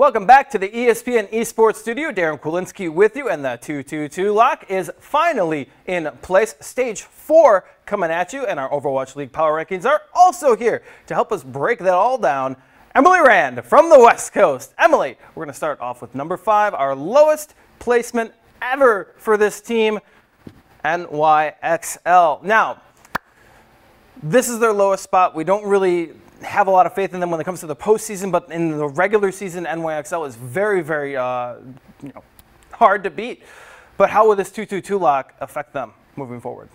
Welcome back to the ESPN Esports studio. Darin Kwilinski with you, and the 222 lock is finally in place. Stage 4 coming at you, and our Overwatch League power rankings are also here to help us break that all down. Emily Rand from the West Coast. Emily, we're going to start off with number 5, our lowest placement ever for this team, NYXL. Now, this is their lowest spot. We don't really have a lot of faith in them when it comes to the postseason, but in the regular season, NYXL is very, very hard to beat. But how will this 222 lock affect them moving forward?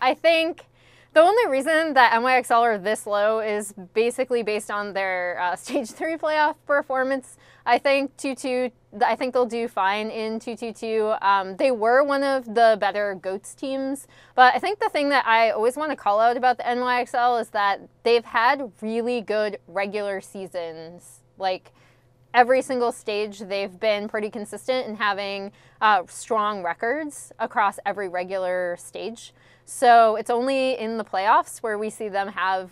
I think the only reason that NYXL are this low is basically based on their Stage 3 playoff performance. I think they'll do fine in 222. They were one of the better GOATS teams, but I think the thing that I always want to call out about the NYXL is that they've had really good regular seasons. Like, every single stage, they've been pretty consistent in having strong records across every regular stage. So it's only in the playoffs where we see them have,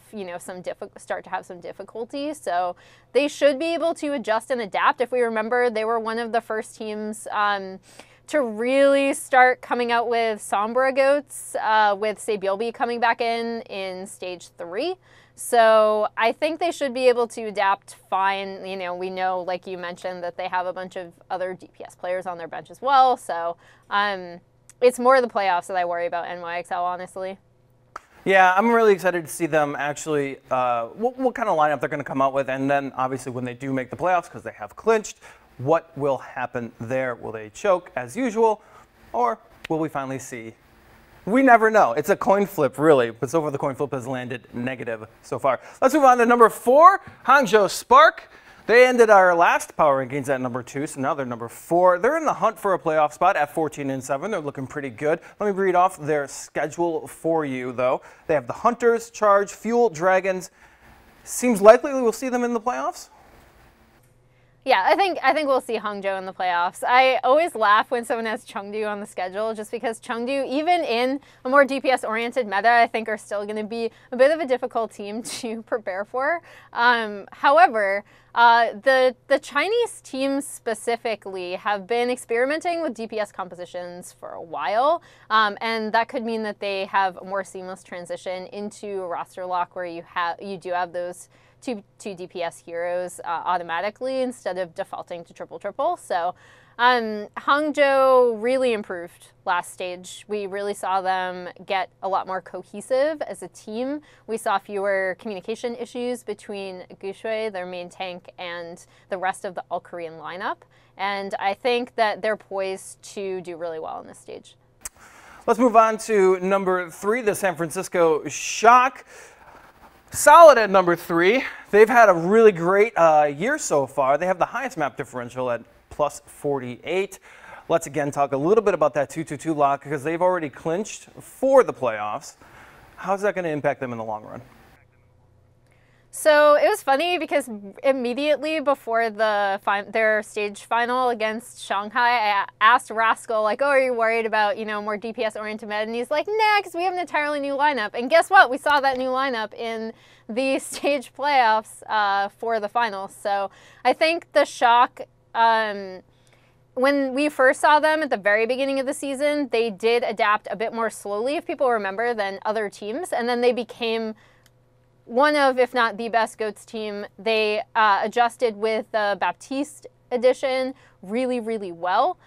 start to have some difficulty. So they should be able to adjust and adapt. If we remember, they were one of the first teams to really start coming out with Sombra goats, with Sabilby coming back in Stage 3. So I think they should be able to adapt fine. You know, we know, like you mentioned, that they have a bunch of other DPS players on their bench as well. So it's more the playoffs that I worry about NYXL, honestly. Yeah, I'm really excited to see them actually what kind of lineup they're going to come out with, and then obviously when they do make the playoffs, because they have clinched, what will happen there? Will they choke as usual, or will we finally see? We never know. It's a coin flip, really, but so far the coin flip has landed negative so far. Let's move on to number 4, Hangzhou Spark. They ended our last power rankings at number 2, so now they're number 4. They're in the hunt for a playoff spot at 14-7. They're looking pretty good. Let me read off their schedule for you, though. They have the Hunters, Charge, Fuel, Dragons. Seems likely we'll see them in the playoffs. Yeah, I think we'll see Hangzhou in the playoffs. I always laugh when someone has Chengdu on the schedule, just because Chengdu, even in a more DPS-oriented meta, I think are still going to be a bit of a difficult team to prepare for. However, the Chinese teams specifically have been experimenting with DPS compositions for a while, and that could mean that they have a more seamless transition into a roster lock where you do have those two DPS heroes automatically instead of defaulting to triple-triple. So Hangzhou really improved last stage. We really saw them get a lot more cohesive as a team. We saw fewer communication issues between Gushue, their main tank, and the rest of the all-Korean lineup. And I think that they're poised to do really well on this stage. Let's move on to number 3, the San Francisco Shock. Solid at number 3. They've had a really great year so far. They have the highest map differential at plus 48. Let's again talk a little bit about that 222 lock, because they've already clinched for the playoffs. How's that going to impact them in the long run? So it was funny because immediately before their stage final against Shanghai, I asked Rascal, like, oh, are you worried about, more DPS-oriented meta? And he's like, nah, because we have an entirely new lineup. And guess what? We saw that new lineup in the stage playoffs for the finals. So I think the Shock, when we first saw them at the very beginning of the season, they did adapt a bit more slowly, if people remember, than other teams. And then they became one of, if not the best GOATS team. They adjusted with the Baptiste edition really, really well.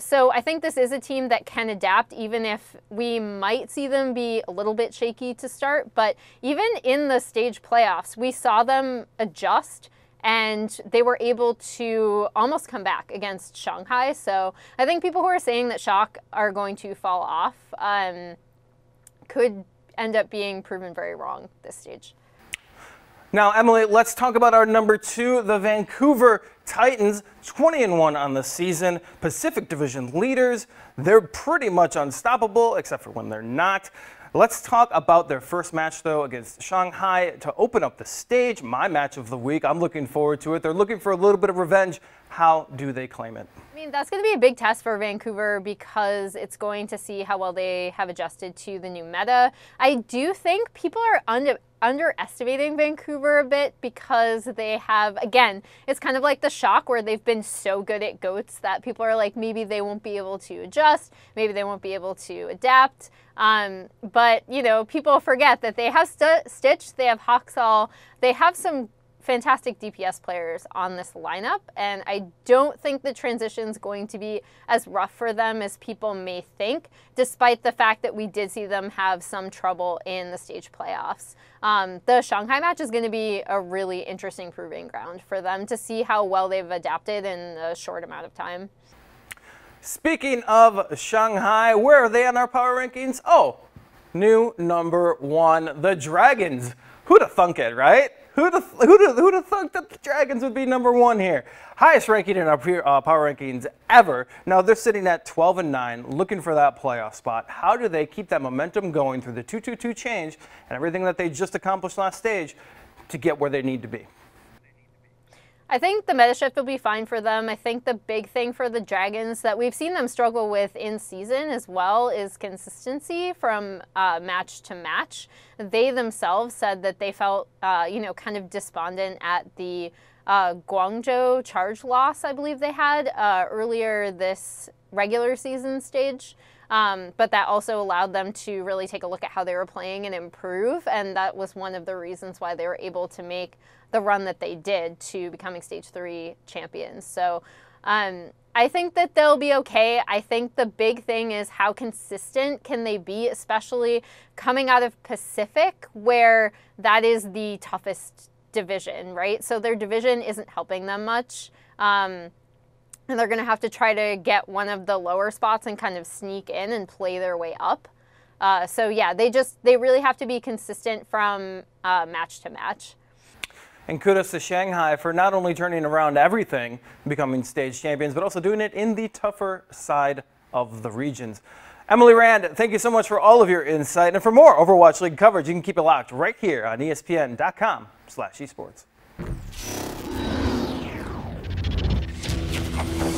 So I think this is a team that can adapt, even if we might see them be a little bit shaky to start. But even in the stage playoffs, we saw them adjust, and they were able to almost come back against Shanghai. So I think people who are saying that Shock are going to fall off could end up being proven very wrong this stage. Now, Emily, let's talk about our number 2, the Vancouver Titans, 20-1 on the season, Pacific Division leaders. They're pretty much unstoppable, except for when they're not. Let's talk about their first match, though, against Shanghai to open up the stage. My match of the week. I'm looking forward to it. They're looking for a little bit of revenge. How do they claim it? I mean, that's going to be a big test for Vancouver, because it's going to see how well they have adjusted to the new meta. I do think people are underestimating Vancouver a bit because they have, again, it's kind of like the Shock where they've been so good at GOATS that people are like, maybe they won't be able to adjust, maybe they won't be able to adapt. But, you know, people forget that they have Stitch, they have Hoxall, they have some fantastic DPS players on this lineup, and I don't think the transition's going to be as rough for them as people may think, despite the fact that we did see them have some trouble in the stage playoffs. The Shanghai match is going to be a really interesting proving ground for them to see how well they've adapted in a short amount of time. Speaking of Shanghai, where are they on our power rankings? Oh, new #1, the Dragons. Who'd have thunk it, right? Who'd have thunk that the Dragons would be #1 here? Highest ranking in our power rankings ever. Now they're sitting at 12-9, looking for that playoff spot. How do they keep that momentum going through the 2-2-2 change and everything that they just accomplished last stage to get where they need to be? I think the meta shift will be fine for them. I think the big thing for the Dragons that we've seen them struggle with in season as well is consistency from match to match. They themselves said that they felt, you know, kind of despondent at the Guangzhou Charge loss, I believe they had earlier this regular season stage. But that also allowed them to really take a look at how they were playing and improve, and that was one of the reasons why they were able to make the run that they did to becoming Stage 3 champions. So I think that they'll be okay. I think the big thing is how consistent can they be, especially coming out of Pacific, where that is the toughest division, right? So their division isn't helping them much. And they're going to have to try to get one of the lower spots and kind of sneak in and play their way up. So yeah, they really have to be consistent from match to match. And kudos to Shanghai for not only turning around everything, becoming stage champions, but also doing it in the tougher side of the regions. Emily Rand, thank you so much for all of your insight. And for more Overwatch League coverage, you can keep it locked right here on ESPN.com/esports.